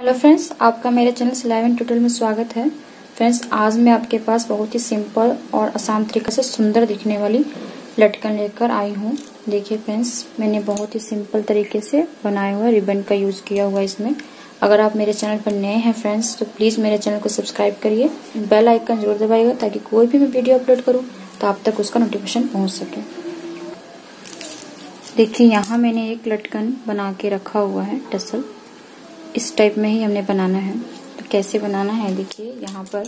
Hello friends, आपका मेरे channel सिलाई बुनाई ट्यूटोरियल में स्वागत है। फ्रेंड्स, आज मैं आपके पास बहुत ही सिंपल और आसान तरीके से सुंदर दिखने वाली लटकन लेकर आई हूँ। देखिए फ्रेंड्स, मैंने बहुत ही सिंपल तरीके से बनाया हुआ रिबन का यूज़ किया हुआ है इसमें। अगर आप मेरे चैनल पर नए हैं फ्रेंड्स तो प्लीज़ मेरे चैनल को सब्सक्राइब करिए, बेल आइकन जरूर दबाइएगा ताकि कोई भी मैं वीडियो अपलोड करूँ तो आप तक उसका नोटिफिकेशन पहुँच सके। देखिए, यहाँ मैंने एक लटकन बना के रखा हुआ है। टसल इस टाइप में ही हमने बनाना है। तो कैसे बनाना है देखिए, यहाँ पर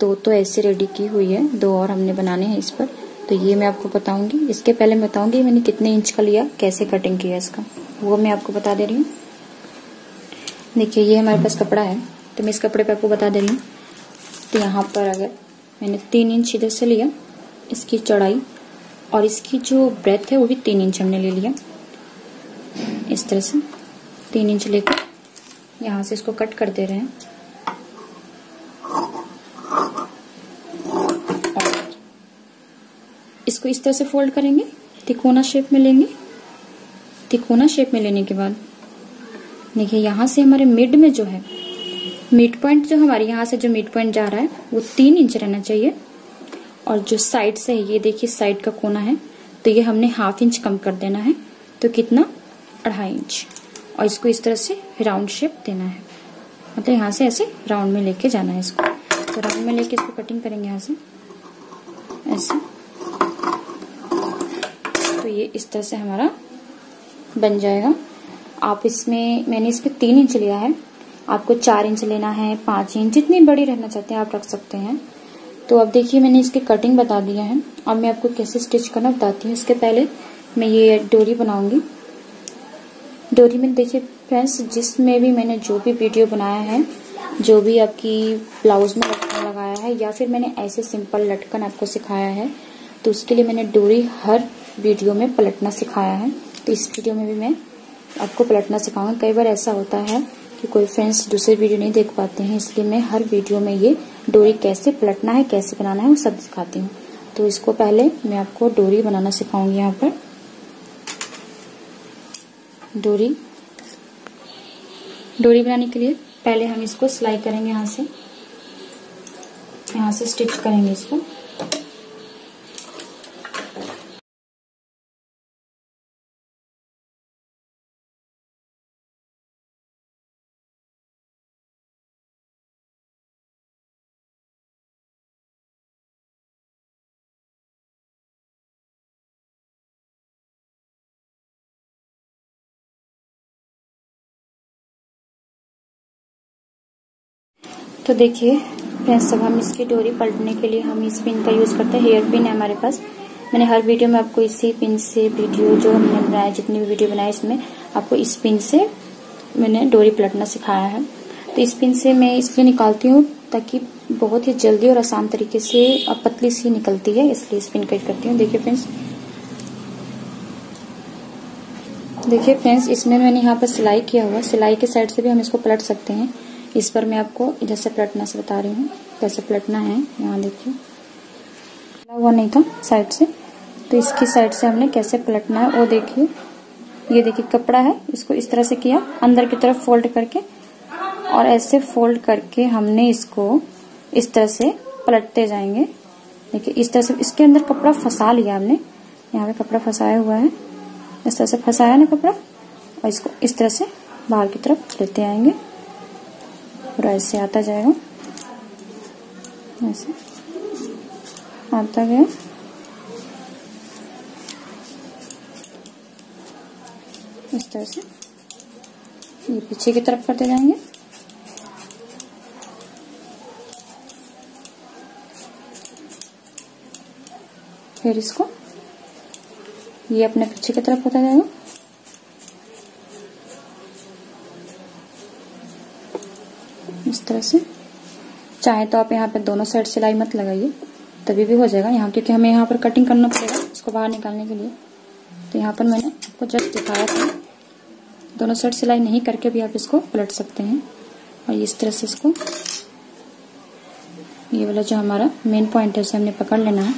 दो तो ऐसे रेडी की हुई है, दो और हमने बनाने हैं इस पर। तो ये मैं आपको बताऊंगी। इसके पहले मैं बताऊंगी मैंने कितने इंच का लिया, कैसे कटिंग किया इसका, वो मैं आपको बता दे रही हूँ। देखिए, ये हमारे पास कपड़ा है तो मैं इस कपड़े पर आपको बता दे रही हूँ। तो यहाँ पर अगर मैंने 3 इंच इधर से लिया, इसकी चौड़ाई और इसकी जो ब्रेथ है वो भी 3 इंच हमने ले लिया। इस तरह से 3 इंच लेकर यहाँ से इसको कट कर दे रहे हैं और इसको इस तरह से फोल्ड करेंगे, तिकोना शेप में लेंगे। तिकोना शेप में लेने के बाद देखिए, यहाँ से हमारे मिड में जो है मिड पॉइंट, जो हमारे यहाँ से जो मिड पॉइंट जा रहा है वो 3 इंच रहना चाहिए। और जो साइड से है, ये देखिए साइड का कोना है तो ये हमने 1/2 इंच कम कर देना है। तो कितना, 2.5 इंच। और इसको इस तरह से राउंड शेप देना है, मतलब यहाँ से ऐसे राउंड में लेके जाना है इसको। तो राउंड में लेके इसको कटिंग करेंगे यहाँ से ऐसे। तो ये इस तरह से हमारा बन जाएगा। आप इसमें, मैंने इसमें 3 इंच लिया है, आपको 4 इंच लेना है, 5 इंच, जितनी बड़ी रहना चाहते हैं आप रख सकते हैं। तो अब देखिए, मैंने इसकी कटिंग बता दिया है। अब मैं आपको कैसे स्टिच करना बताती हूँ। इसके पहले मैं ये डोरी बनाऊँगी। डोरी में देखिए फ्रेंड्स, जिसमें भी मैंने जो भी वीडियो बनाया है, जो भी आपकी ब्लाउज में लटकन लगाया है या फिर मैंने ऐसे सिंपल लटकन आपको सिखाया है, तो उसके लिए मैंने डोरी हर वीडियो में पलटना सिखाया है। तो इस वीडियो में भी मैं आपको पलटना सिखाऊंगी। कई बार ऐसा होता है कि कोई फ्रेंड्स दूसरे वीडियो नहीं देख पाते हैं, इसलिए मैं हर वीडियो में ये डोरी कैसे पलटना है, कैसे बनाना है, वो सब सिखाती हूँ। तो इसको पहले मैं आपको डोरी बनाना सिखाऊंगी। यहाँ पर डोरी बनाने के लिए पहले हम इसको सिलाई करेंगे। यहाँ से स्टिच करेंगे इसको। तो देखिए फ्रेंड्स, अब हम इसकी डोरी पलटने के लिए हम इस पिन का यूज़ करते हैं। हेयर पिन है हमारे पास। मैंने हर वीडियो में आपको इसी पिन से, वीडियो जो हमने बनाया, जितनी भी वीडियो बनाई इसमें आपको इस पिन से मैंने डोरी पलटना सिखाया है। तो इस पिन से मैं इसलिए निकालती हूँ ताकि बहुत ही जल्दी और आसान तरीके से, अब पतली सी निकलती है इसलिए इस पिन का यूज करती हूँ। देखिए फ्रेंड्स, इसमें मैंने यहाँ पर सिलाई किया हुआ। सिलाई के साइड से भी हम इसको पलट सकते हैं। इस पर मैं आपको इधर से पलटना से बता रही हूँ कैसे पलटना है। यहाँ देखिए, पलटा हुआ नहीं था साइड से, तो इसकी साइड से हमने कैसे पलटना है वो देखिए। ये देखिए कपड़ा है, इसको इस तरह से किया अंदर की तरफ फोल्ड करके, और ऐसे फोल्ड करके हमने इसको इस तरह से पलटते जाएंगे। देखिए इस तरह से इसके अंदर कपड़ा फंसा लिया हमने। यहाँ पे कपड़ा फंसाया हुआ है, इस तरह से फंसाया ना कपड़ा, और इसको इस तरह से बाहर की तरफ लेते आएंगे। पूरा ऐसे आता जाएगा, ऐसे आता गया। इस तरह से ये पीछे की तरफ करते जाएंगे। फिर इसको ये अपने पीछे की तरफ होता जाएगा। इस तरह से चाहे तो आप यहाँ पर दोनों साइड सिलाई मत लगाइए, तभी भी हो जाएगा यहाँ, क्योंकि हमें यहाँ पर कटिंग करना पड़ेगा इसको बाहर निकालने के लिए। तो यहाँ पर मैंने आपको जस्ट दिखाया था, दोनों साइड सिलाई नहीं करके भी आप इसको पलट सकते हैं। और इस तरह से इसको, ये वाला जो हमारा मेन पॉइंट है उसे हमने पकड़ लेना है,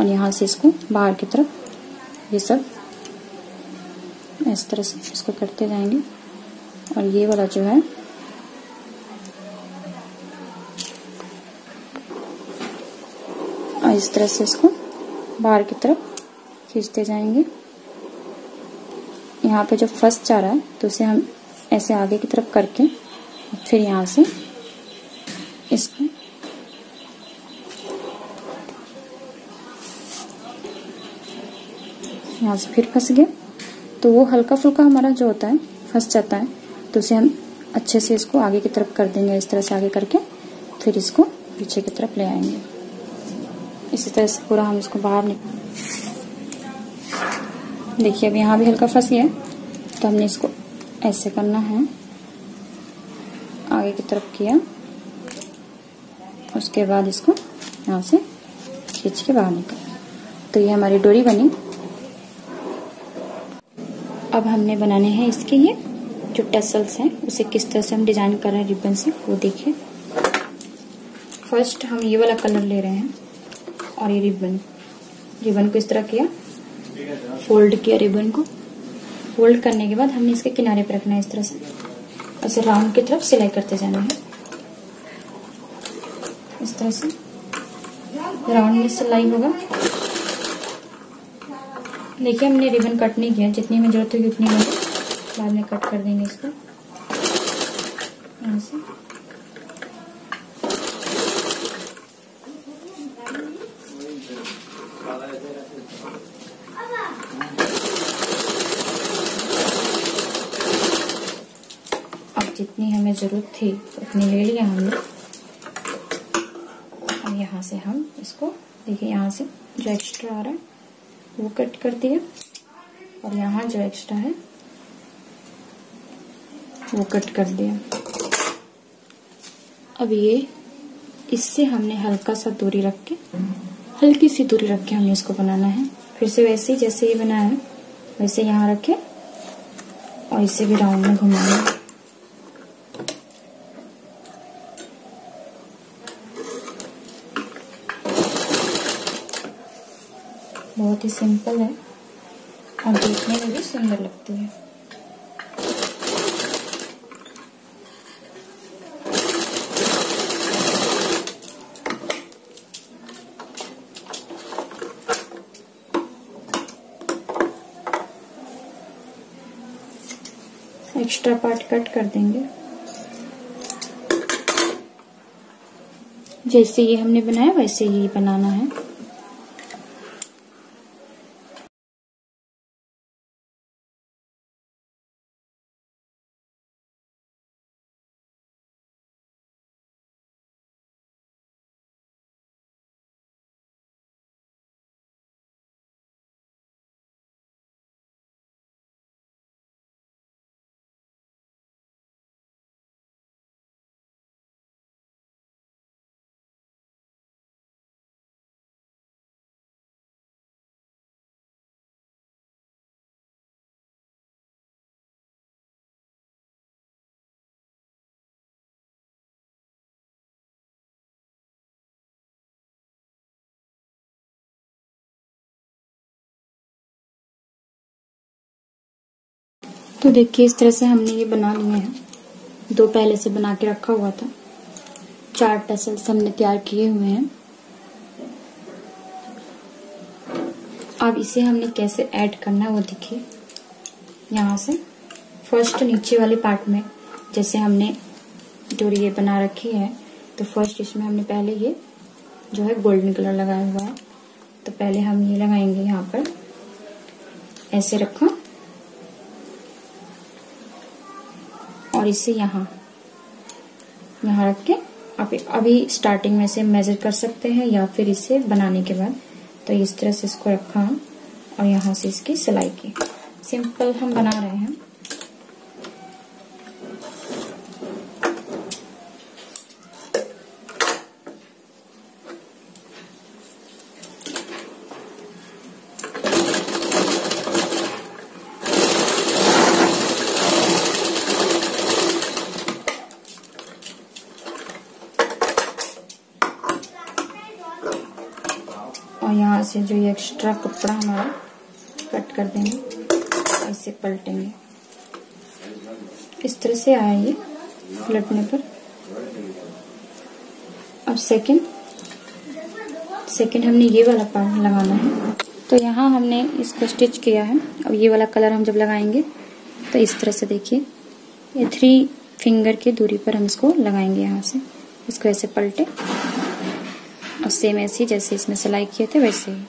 और यहाँ से इसको बाहर की तरफ ये सब इस तरह से इसको करते जाएंगे। और ये वाला जो है इस तरह से इसको बाहर की तरफ खींचते जाएंगे। यहाँ पे जो फंस जा रहा है तो उसे हम ऐसे आगे की तरफ करके फिर यहाँ से इसको यहाँ से फिर फंस गया तो वो हल्का फुल्का हमारा जो होता है फंस जाता है, तो उसे हम अच्छे से इसको आगे की तरफ कर देंगे। इस तरह से आगे करके फिर इसको पीछे की तरफ ले आएंगे। इसी तरह से पूरा हम इसको बाहर निकाल। देखिए अब यहाँ भी हल्का फंस गया तो हमने इसको ऐसे करना है, आगे की तरफ किया, उसके बाद इसको यहाँ से खींच के बाहर निकाल। तो ये हमारी डोरी बनी। अब हमने बनाने हैं इसके ये जो टसल्स हैं उसे किस तरह से हम डिजाइन कर रहे हैं रिबन से, वो देखिए। फर्स्ट हम ये वाला कलर ले रहे हैं और ये रिबन को इस तरह किया, फोल्ड किया। रिबन को फोल्ड करने के बाद हमने इसके किनारे पर रखना है इस तरह से, ऐसे राउंड की तरफ सिलाई करते जाना है। इस तरह से राउंड में सिलाई होगा। देखिए हमने रिबन कट नहीं किया, जितनी में जरूरत होगी उतनी में बाद में कट कर देंगे इसको। यहाँ से जितनी हमें जरूरत थी उतनी ले लिया हमने। और यहाँ से हम इसको देखिए, यहाँ से जो एक्स्ट्रा आ रहा है वो कट कर दिया और यहाँ जो एक्स्ट्रा है वो कट कर दिया। अब ये इससे हमने हल्का सा दूरी रख के, हल्की सी दूरी रख के हमें इसको बनाना है। फिर से वैसे ही जैसे ये बनाया है वैसे यहाँ रखें और इसे भी राउंड में घुमाना। बहुत ही सिंपल है और देखने में भी सुंदर लगती है। एक्स्ट्रा पार्ट कट कर देंगे। जैसे ये हमने बनाया वैसे ही बनाना है। तो देखिए इस तरह से हमने ये बना लिए हैं। दो पहले से बना के रखा हुआ था, चार टसल्स हमने तैयार किए हुए हैं। अब इसे हमने कैसे ऐड करना है वो देखिए। यहाँ से फर्स्ट नीचे वाले पार्ट में जैसे हमने डोरी ये बना रखी है तो फर्स्ट इसमें हमने पहले ये जो है गोल्डन कलर लगाया हुआ है तो पहले हम ये लगाएंगे। यहाँ पर ऐसे रखा और इसे यहाँ रख के आप अभी स्टार्टिंग में से मेजर कर सकते हैं या फिर इसे बनाने के बाद। तो इस तरह से इसको रखा और यहाँ से इसकी सिलाई की। सिंपल हम बना रहे हैं। यहाँ से जो ये एक्स्ट्रा कपड़ा हमारा कट कर देंगे, ऐसे पलटेंगे। इस तरह से आया ये पलटने पर। अब सेकंड सेकेंड हमने ये वाला पार्ट लगाना है। तो यहाँ हमने इसको स्टिच किया है। अब ये वाला कलर हम जब लगाएंगे तो इस तरह से देखिए, ये 3 फिंगर की दूरी पर हम इसको लगाएंगे। यहाँ से इसको ऐसे पलटे और सेम ऐसे जैसे इसमें सिलाई किए थे वैसे ही।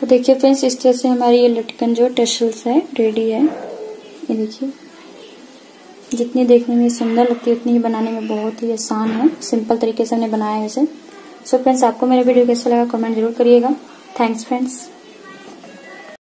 तो देखिए फ्रेंड्स, इस तरह से हमारी ये लटकन जो टेसल्स है रेडी है। ये देखिए, जितनी देखने में सुंदर लगती है उतनी ही बनाने में बहुत ही आसान है। सिंपल तरीके से हमने बनाया है इसे। सो फ्रेंड्स, आपको मेरा वीडियो कैसा लगा कमेंट जरूर करिएगा। Thanks friends.